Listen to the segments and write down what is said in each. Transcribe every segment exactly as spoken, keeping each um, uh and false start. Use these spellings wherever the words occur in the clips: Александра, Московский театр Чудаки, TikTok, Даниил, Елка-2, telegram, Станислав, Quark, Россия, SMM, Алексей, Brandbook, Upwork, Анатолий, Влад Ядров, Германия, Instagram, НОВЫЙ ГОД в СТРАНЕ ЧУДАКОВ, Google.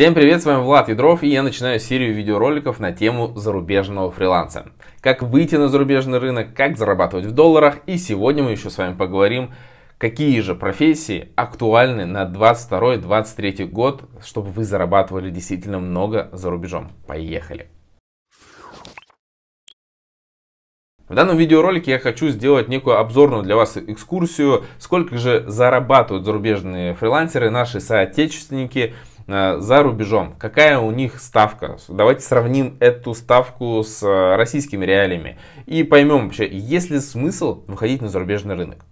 Всем привет, с вами Влад Ядров, и я начинаю серию видеороликов на тему зарубежного фриланса. Как выйти на зарубежный рынок, как зарабатывать в долларах, и сегодня мы еще с вами поговорим, какие же профессии актуальны на двадцать второй — двадцать третий год, чтобы вы зарабатывали действительно много за рубежом. Поехали! В данном видеоролике я хочу сделать некую обзорную для вас экскурсию, сколько же зарабатывают зарубежные фрилансеры, наши соотечественники за рубежом, какая у них ставка. Давайте сравним эту ставку с российскими реалиями и поймем вообще, есть ли смысл выходить на зарубежный рынок.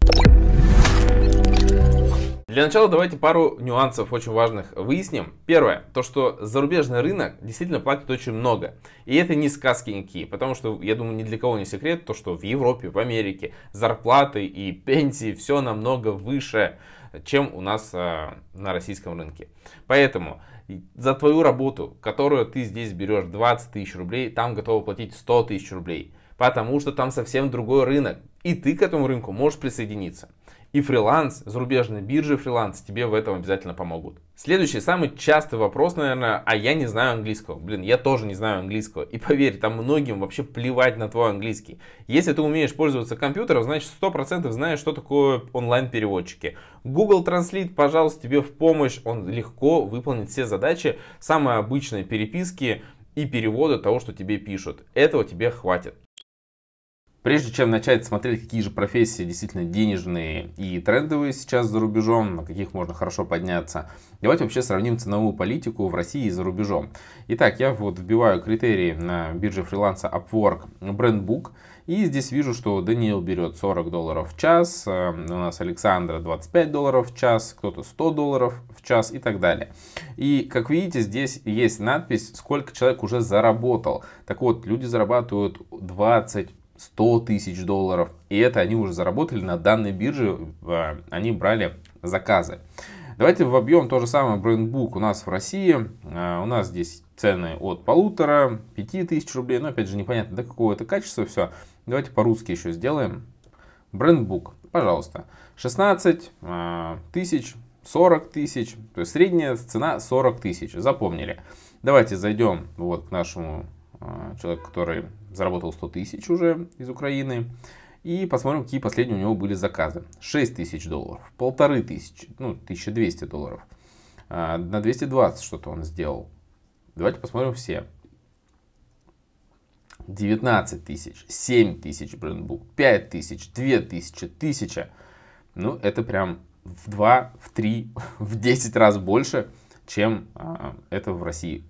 Для начала давайте пару нюансов очень важных выясним. Первое, то что зарубежный рынок действительно платит очень много. И это не сказки никакие, потому что, я думаю, ни для кого не секрет, то что в Европе, в Америке зарплаты и пенсии все намного выше, чем у нас э, на российском рынке. Поэтому за твою работу, которую ты здесь берешь двадцать тысяч рублей, там готовы платить сто тысяч рублей, потому что там совсем другой рынок, и ты к этому рынку можешь присоединиться. И фриланс, зарубежные биржи фриланс тебе в этом обязательно помогут. Следующий, самый частый вопрос, наверное, а я не знаю английского. Блин, я тоже не знаю английского. И поверь, там многим вообще плевать на твой английский. Если ты умеешь пользоваться компьютером, значит сто процентов знаешь, что такое онлайн-переводчики. Google Translate, пожалуйста, тебе в помощь. Он легко выполнит все задачи самой обычной переписки и перевода того, что тебе пишут. Этого тебе хватит. Прежде чем начать смотреть, какие же профессии действительно денежные и трендовые сейчас за рубежом, на каких можно хорошо подняться, давайте вообще сравним ценовую политику в России и за рубежом. Итак, я вот вбиваю критерии на бирже фриланса Upwork, Brandbook, и здесь вижу, что Даниил берет сорок долларов в час, у нас Александра двадцать пять долларов в час, кто-то сто долларов в час и так далее. И как видите, здесь есть надпись, сколько человек уже заработал. Так вот, люди зарабатывают двадцать — сто тысяч долларов, и это они уже заработали на данной бирже, они брали заказы. Давайте вобьем то же самое Brandbook у нас в России, у нас здесь цены от полутора, пяти тысяч рублей, но опять же непонятно, до какого это качества все. Давайте по-русски еще сделаем. Brandbook, пожалуйста, шестнадцать тысяч, сорок тысяч, то есть средняя цена сорок тысяч, запомнили. Давайте зайдем вот к нашему человеку, который заработал сто тысяч уже из Украины. И посмотрим, какие последние у него были заказы. шесть тысяч долларов, полторы тысячи, ну, тысяча двести долларов. А, на двести двадцать что-то он сделал. Давайте посмотрим все. девятнадцать тысяч, семь тысяч Brandbook, пять тысяч, две тысячи, тысяча. Ну, это прям в два, в три, в десять раз больше, чем а, это в России.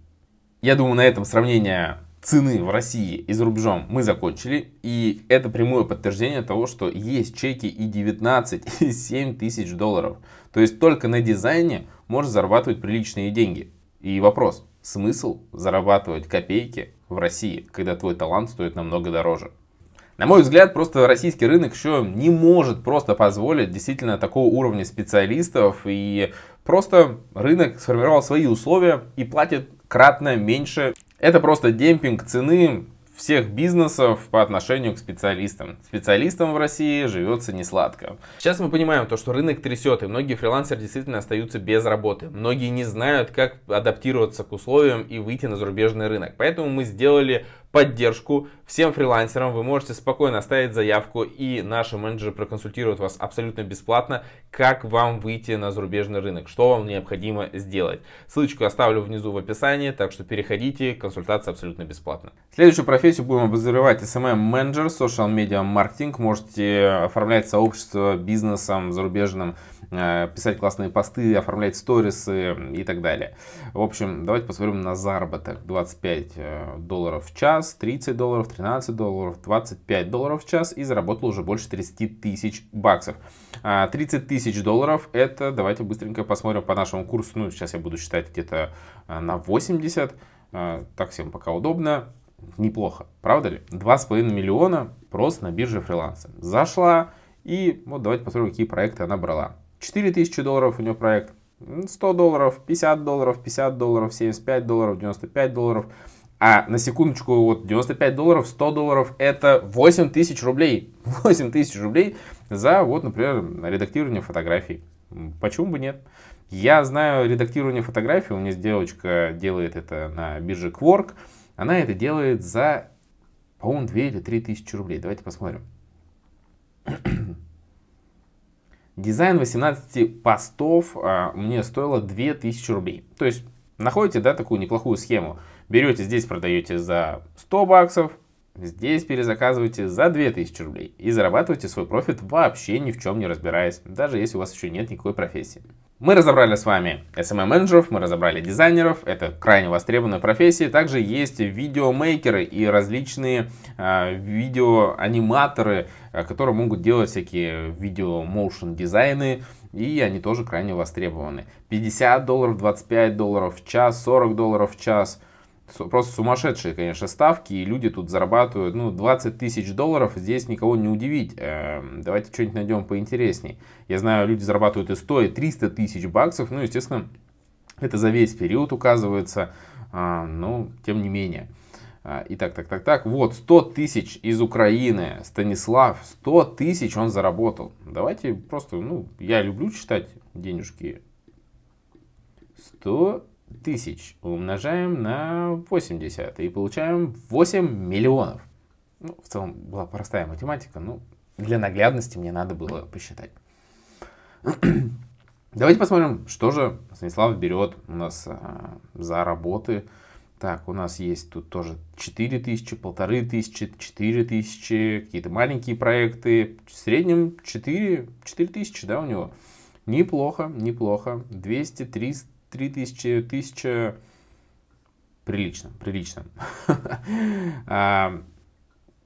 Я думаю, на этом сравнение цены в России и за рубежом мы закончили, и это прямое подтверждение того, что есть чеки и девятнадцать, и семь тысяч долларов. То есть только на дизайне можно зарабатывать приличные деньги. И вопрос, смысл зарабатывать копейки в России, когда твой талант стоит намного дороже? На мой взгляд, просто российский рынок еще не может просто позволить действительно такого уровня специалистов, и просто рынок сформировал свои условия и платит кратно меньше. Это просто демпинг цены всех бизнесов по отношению к специалистам. Специалистам в России живется несладко. Сейчас мы понимаем то, что рынок трясет, и многие фрилансеры действительно остаются без работы. Многие не знают, как адаптироваться к условиям и выйти на зарубежный рынок. Поэтому мы сделали поддержку всем фрилансерам. Вы можете спокойно оставить заявку, и наши менеджеры проконсультируют вас абсолютно бесплатно, как вам выйти на зарубежный рынок, что вам необходимо сделать. Ссылочку оставлю внизу в описании, так что переходите, консультация абсолютно бесплатна. Следующую профессию будем обозревать: эс эм эм-менеджер, social media marketing. Можете оформлять сообщество бизнесом зарубежным, писать классные посты, оформлять сторисы и так далее. В общем, давайте посмотрим на заработок. двадцать пять долларов в час, тридцать долларов, тринадцать долларов, двадцать пять долларов в час, и заработал уже больше тридцати тысяч баксов. тридцать тысяч долларов это, давайте быстренько посмотрим по нашему курсу, ну сейчас я буду считать где-то на восемьдесят, так всем пока удобно, неплохо, правда ли? два с половиной миллиона просто на бирже фриланса. Зашла, и вот давайте посмотрим, какие проекты она брала. четыре тысячи долларов у нее проект, сто долларов, пятьдесят долларов, пятьдесят долларов, семьдесят пять долларов, девяносто пять долларов. А на секундочку, вот девяносто пять долларов, сто долларов это восемь тысяч рублей. восемь тысяч рублей за, вот, например, редактирование фотографий. Почему бы нет? Я знаю редактирование фотографий, у меня девочка делает это на бирже Quark. Она это делает за, по-моему, две или три тысячи рублей. Давайте посмотрим. Дизайн восемнадцати постов а, мне стоило две тысячи рублей. То есть находите, да, такую неплохую схему. Берете здесь, продаете за сто баксов, здесь перезаказываете за две тысячи рублей. И зарабатываете свой профит вообще ни в чем не разбираясь, даже если у вас еще нет никакой профессии. Мы разобрали с вами эс эм эм-менеджеров, мы разобрали дизайнеров, это крайне востребованная профессия. Также есть видеомейкеры и различные э, видеоаниматоры, э, которые могут делать всякие видео-моушн-дизайны, и они тоже крайне востребованы. пятьдесят долларов, двадцать пять долларов в час, сорок долларов в час. Просто сумасшедшие, конечно, ставки, и люди тут зарабатывают, ну, двадцать тысяч долларов, здесь никого не удивить. Эм, давайте что-нибудь найдем поинтересней. Я знаю, люди зарабатывают и сто, и триста тысяч баксов, ну, естественно, это за весь период указывается, э, но тем не менее. Э, и так, так, так, так, вот, сто тысяч из Украины, Станислав, сто тысяч он заработал. Давайте просто, ну, я люблю читать денежки. сто тысяч умножаем на восемьдесят и получаем восемь миллионов. Ну, в целом была простая математика, но для наглядности мне надо было посчитать. Давайте посмотрим, что же Станислав берет у нас а, за работы. Так, у нас есть тут тоже четыре тысячи, полторы тысячи, четыре тысячи, какие-то маленькие проекты. В среднем четыре тысячи, да, у него. Неплохо, неплохо. двести, триста. три тысячи, тысяча, прилично, прилично.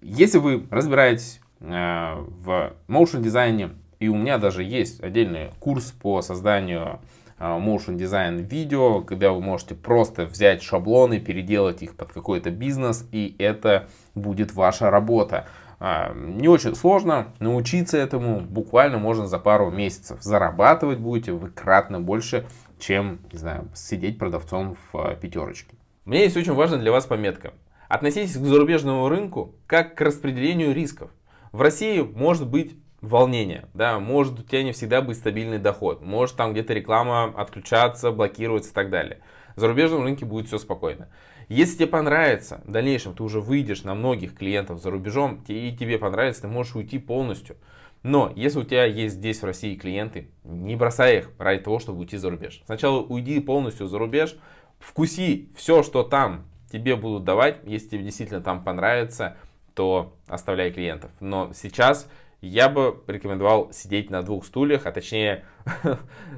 Если вы разбираетесь в motion дизайне, и у меня даже есть отдельный курс по созданию motion дизайн видео, когда вы можете просто взять шаблоны, переделать их под какой-то бизнес, и это будет ваша работа. Не очень сложно научиться этому, буквально можно за пару месяцев. Зарабатывать будете вы кратно больше, чем, не знаю, сидеть продавцом в пятерочке. Мне есть очень важная для вас пометка. Относитесь к зарубежному рынку как к распределению рисков. В России может быть волнение, да, может у тебя не всегда быть стабильный доход, может там где-то реклама отключаться, блокироваться и так далее. В зарубежном рынке будет все спокойно. Если тебе понравится, в дальнейшем ты уже выйдешь на многих клиентов за рубежом, и тебе понравится, ты можешь уйти полностью. Но если у тебя есть здесь в России клиенты, не бросай их ради того, чтобы уйти за рубеж. Сначала уйди полностью за рубеж, вкуси все, что там тебе будут давать. Если тебе действительно там понравится, то оставляй клиентов. Но сейчас я бы рекомендовал сидеть на двух стульях, а точнее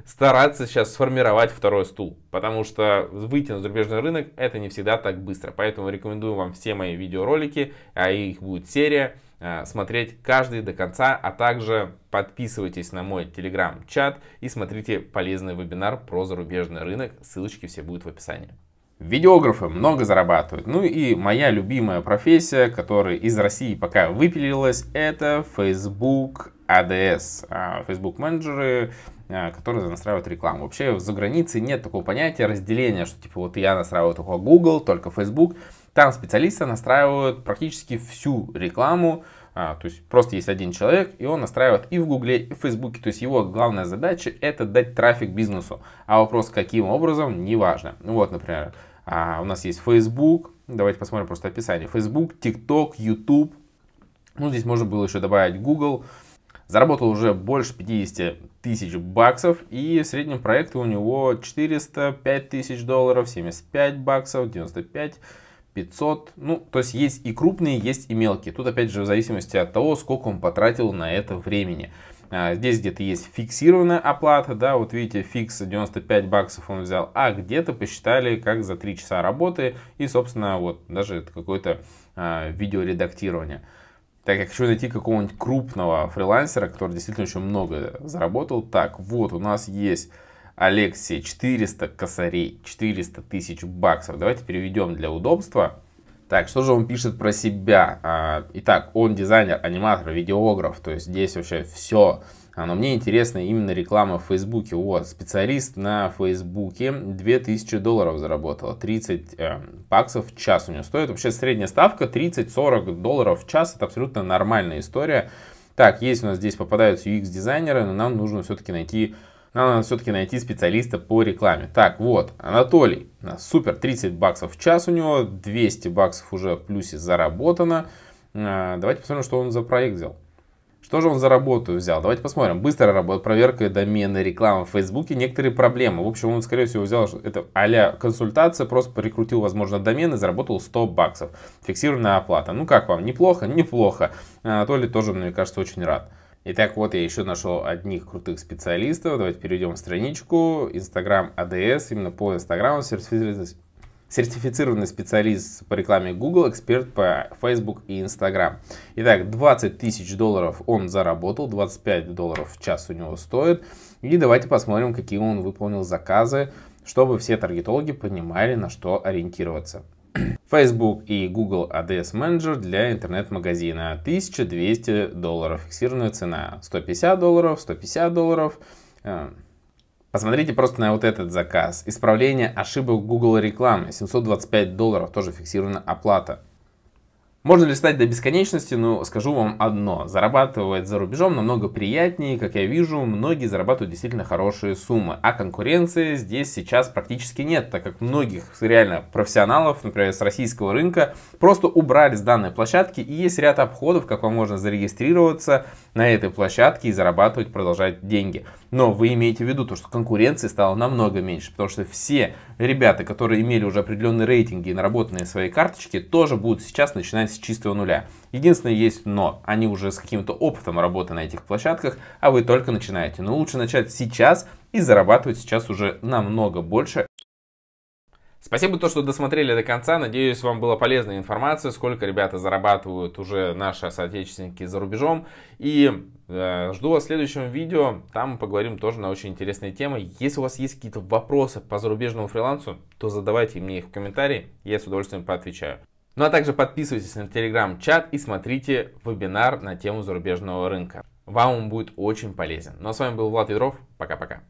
стараться сейчас сформировать второй стул, потому что выйти на зарубежный рынок это не всегда так быстро. Поэтому рекомендую вам все мои видеоролики, а их будет серия, смотреть каждый до конца, а также подписывайтесь на мой телеграм-чат и смотрите полезный вебинар про зарубежный рынок, ссылочки все будут в описании. Видеографы много зарабатывают. Ну и моя любимая профессия, которая из России пока выпилилась, это Facebook эй ди эс. Facebook менеджеры, которые настраивают рекламу. Вообще за границей нет такого понятия разделения, что типа вот я настраиваю только Google, только Facebook. Там специалисты настраивают практически всю рекламу. А, то есть просто есть один человек, и он настраивает и в Гугле, и в Фейсбуке. То есть его главная задача это дать трафик бизнесу. А вопрос каким образом, не важно. Ну вот, например, а, у нас есть Facebook. Давайте посмотрим просто описание. Facebook, TikTok, YouTube. Ну здесь можно было еще добавить Google. Заработал уже больше пятидесяти тысяч баксов. И в среднем проекты у него четыреста пять тысяч долларов, семьдесят пять баксов, девяносто пять. пятьсот, ну, то есть есть и крупные, есть и мелкие. Тут, опять же, в зависимости от того, сколько он потратил на это времени. А, здесь где-то есть фиксированная оплата, да, вот видите, фикс девяносто пять баксов он взял, а где-то посчитали как за три часа работы и, собственно, вот даже какое-то а, видеоредактирование. Так, я хочу найти какого-нибудь крупного фрилансера, который действительно очень много заработал. Так, вот у нас есть... Алексей, четыреста косарей, четыреста тысяч баксов. Давайте переведем для удобства. Так, что же он пишет про себя? Итак, он дизайнер, аниматор, видеограф. То есть здесь вообще все. Но мне интересна именно реклама в Фейсбуке. Вот, специалист на Фейсбуке две тысячи долларов заработал. тридцать баксов в час у него стоит. Вообще средняя ставка тридцать-сорок долларов в час. Это абсолютно нормальная история. Так, есть у нас здесь попадаются ю экс-дизайнеры, но нам нужно все-таки найти... надо все-таки найти специалиста по рекламе. Так, вот, Анатолий, супер, тридцать баксов в час у него, двести баксов уже в плюсе заработано. Давайте посмотрим, что он за проект взял. Что же он за работу взял? Давайте посмотрим. Быстрая работа, проверка домена, реклама в Фейсбуке, некоторые проблемы. В общем, он, скорее всего, взял, что это а-ля консультация, просто прикрутил, возможно, домен и заработал сто баксов. Фиксированная оплата. Ну как вам? Неплохо? Неплохо. Анатолий тоже, мне кажется, очень рад. Итак, вот я еще нашел одних крутых специалистов. Давайте перейдем в страничку. Instagram эй ди эс, именно по Instagram сертифицированность. Сертифицированный специалист по рекламе Google, эксперт по Facebook и Instagram. Итак, двадцать тысяч долларов он заработал, двадцать пять долларов в час у него стоит. И давайте посмотрим, какие он выполнил заказы, чтобы все таргетологи понимали, на что ориентироваться. Facebook и Google эй ди эс менеджер для интернет-магазина. тысяча двести долларов, фиксированная цена. сто пятьдесят долларов, сто пятьдесят долларов. Посмотрите просто на вот этот заказ. Исправление ошибок Google рекламы. семьсот двадцать пять долларов, тоже фиксирована оплата. Можно листать до бесконечности, но скажу вам одно. Зарабатывать за рубежом намного приятнее. Как я вижу, многие зарабатывают действительно хорошие суммы. А конкуренции здесь сейчас практически нет, так как многих реально профессионалов, например, с российского рынка, просто убрали с данной площадки. И есть ряд обходов, как вам можно зарегистрироваться на этой площадке и зарабатывать, продолжать деньги. Но вы имеете в виду то, что конкуренции стало намного меньше, потому что все ребята, которые имели уже определенные рейтинги и наработанные свои карточки, тоже будут сейчас начинать с чистого нуля. Единственное есть но, они уже с каким-то опытом работы на этих площадках, а вы только начинаете. Но лучше начать сейчас и зарабатывать сейчас уже намного больше. Спасибо, то, что досмотрели до конца. Надеюсь, вам была полезная информация, сколько ребята зарабатывают уже наши соотечественники за рубежом. И э, жду вас в следующем видео. Там поговорим тоже на очень интересные темы. Если у вас есть какие-то вопросы по зарубежному фрилансу, то задавайте мне их в комментарии. Я с удовольствием поотвечаю. Ну а также подписывайтесь на телеграм-чат и смотрите вебинар на тему зарубежного рынка. Вам он будет очень полезен. Ну а с вами был Влад Ядров. Пока-пока.